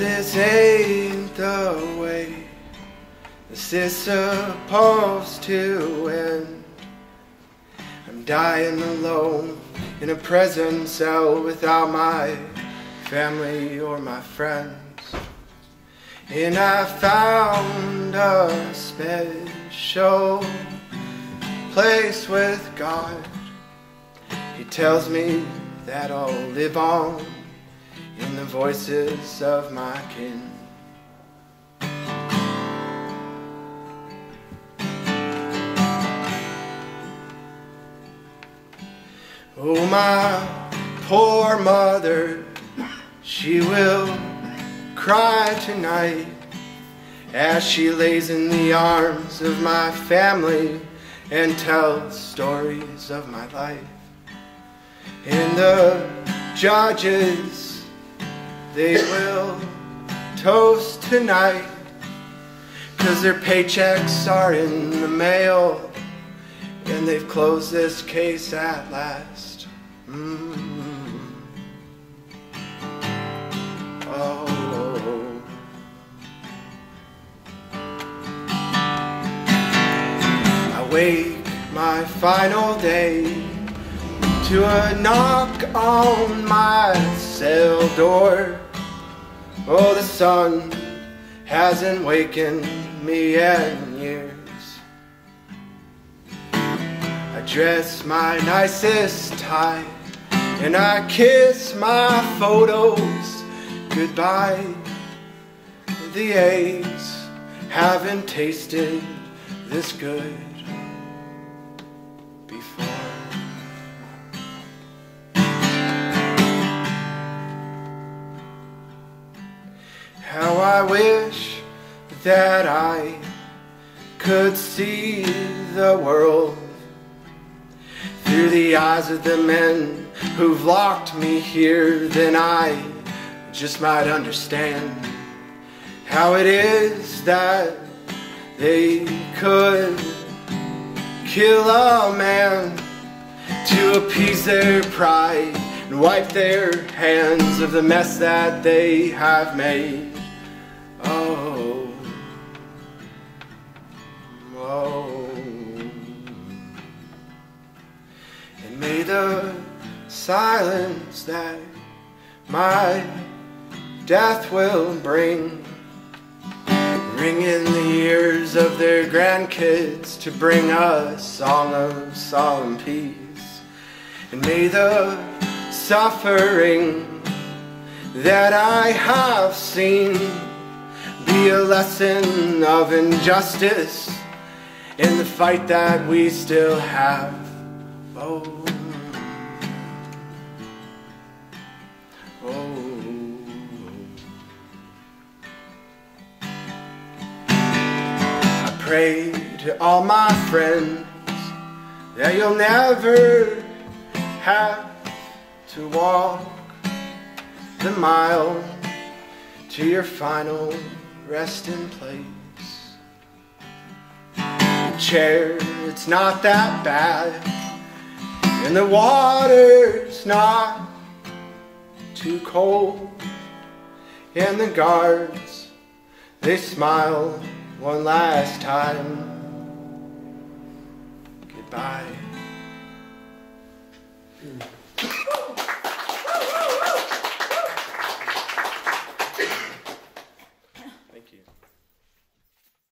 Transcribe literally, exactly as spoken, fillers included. this ain't the way this is supposed to end. I'm dying alone in a prison cell without my family or my friends. And I found a special place with God. He tells me that I'll live on in the voices of my kin. Oh, my poor mother, she will cry tonight as she lays in the arms of my family and tells stories of my life. And the judges, they will toast tonight, 'cause their paychecks are in the mail and they've closed this case at last. Mm-hmm. Oh. I wake my final day to a knock on my cell door. Oh, the sun hasn't wakened me in years. I dress my nicest tie and I kiss my photos goodbye. The aches haven't tasted this good before. How I wish that I could see the world through the eyes of the men who've locked me here. Then I just might understand how it is that they could kill a man to appease their pride and wipe their hands of the mess that they have made. Oh, oh. May the silence that my death will bring ring in the ears of their grandkids to bring a song of solemn peace. And may the suffering that I have seen be a lesson of injustice in the fight that we still have. Oh. Pray to all my friends that you'll never have to walk the mile to your final resting place. The chair, it's not that bad, and the water's not too cold, and the guards, they smile one last time. Goodbye.